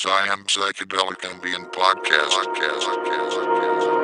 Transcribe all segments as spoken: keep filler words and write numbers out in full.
PsyAmb Psychedelic Ambient Podcast. Podcast. Podcast. Podcast.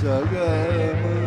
जग में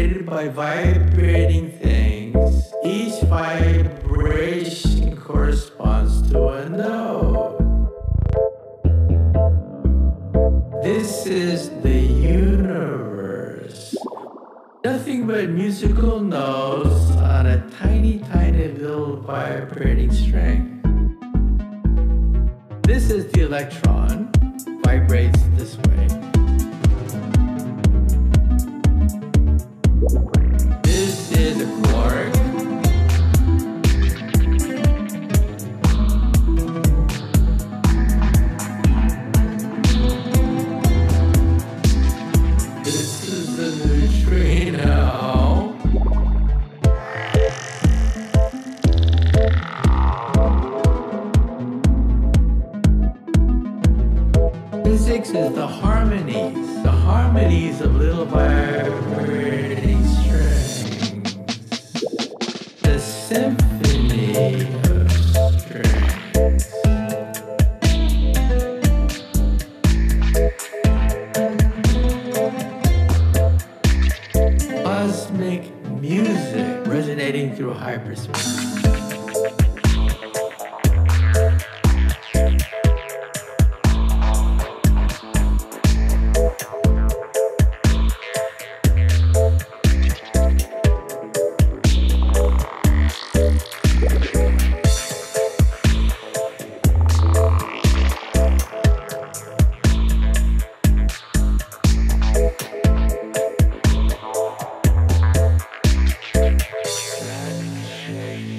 created by vibrating things. Each vibration corresponds to a note. This is the universe. Nothing but musical notes on a tiny, tiny little vibrating string. This is the electron, vibrates this way. This is a quark. This is a neutrino. Physics is the harmonies, the harmonies of little vibrating strings, the symphony of strings. Cosmic music resonating through hyperspace.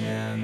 And